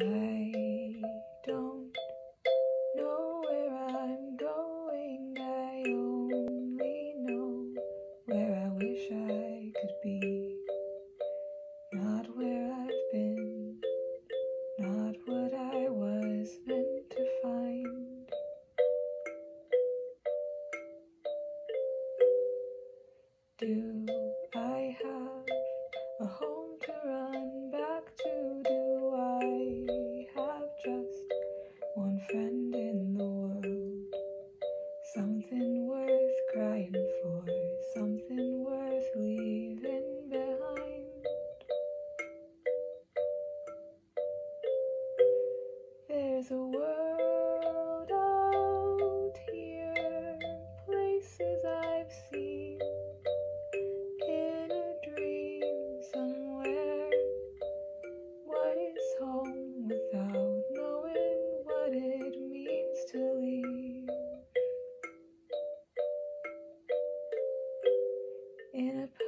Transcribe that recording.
I don't know where I'm going, I only know where I wish I could be. Not where I've been, not what I was meant to find. Do I have a home to run back to? Do I have just one friend in the world? Something worth crying for, something worth leaving behind. There's a world out here, places I've seen. In a